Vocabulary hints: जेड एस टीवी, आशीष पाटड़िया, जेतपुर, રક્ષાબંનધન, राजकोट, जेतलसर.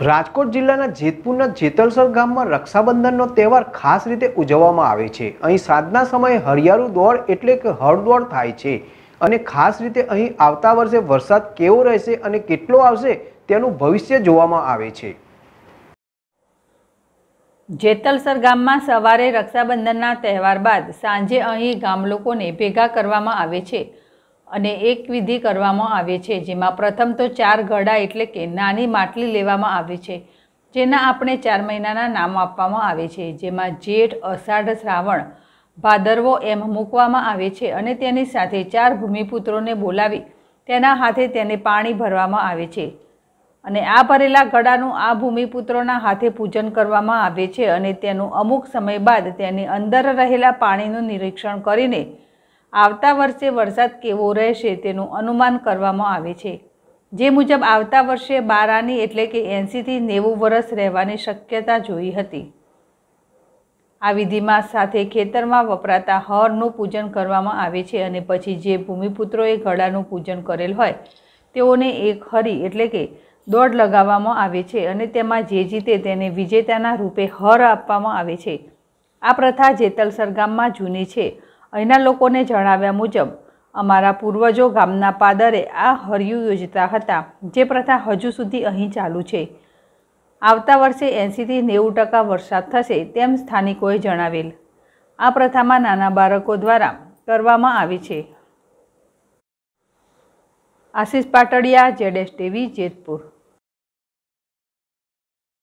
राजकोट जिल्लाना जेतपुरना जेतलसर गाममां रक्षाबंधननो तहेवार खास रीते उजववामां आवे छे। अहीं साँजना समये हरियाळू दौड़ एटले के हळदौड़ थाय छे अने खास रीते अहीं आवता वर्षे वरसाद केवो रहेशे अने केटलो आवशे तेनुं भविष्य जोवामां आवे छे। जेतलसर गाममां सवारे रक्षाबंधनना तहेवार बाद सांजे अहीं गामलोकोने भेगा करवामां आवे छे अने एक विधि करवामां आवे छे, जेमां प्रथम तो 4 गड़ा एटले के नानी માટली लेवामां आवे छे, जेना आपणे 4 महीनाना नाम आपवामां आवे छे, जेमां जेठ अषाढ़ श्रावण भादरवो एम मूकवामां आवे छे अने तेनी साथे 4 भूमिपुत्रोने बोलावी तेना हाथे तेने पाणी भरवामां आवे छे अने आ भरेला गड़ानुं आ भूमिपुत्रोना हाथे पूजन करवामां आवे छे अने तेनुं अमुक समय बाद तेनी अंदर रहेला पाणीनुं निरीक्षण करीने आवता वर्षे वरसाद केवो रहेशे तेनुं अनुमान करवामां आवे छे। जे मुजब आवता वर्षे बारानी एटले के 80 થી 90 वर्ष रहेवानी शक्यता जोई हती। आ विधिमां साथे खेतरमां वपराता हरनुं पूजन करवामां आवे छे अने पछी जे भूमिपुत्रोए घड़ानुं पूजन करेल होय तेओने एक हरी एटले के दौड़ लगाववामां आवे छे अने तेमां जे जीते तेने विजेताना रूपे हर आपवामां आवे छे। आ प्रथा जेतलसर गाममां जूनी छे। अहींना लोकोने जणाव्या मुजब अमारा पूर्वजो गामना पादरे आ हरियु योजता हता, जे प्रथा हजू सुधी अहीं चालू छे। आवता वर्षे 80 થી 90% वरसाद थशे तेम स्थानिकोए जणावेल। आ प्रथामां नाना बाळको द्वारा करवामां आवे छे। आशीष पाटड़िया, जेड एस टीवी, जेतपुर।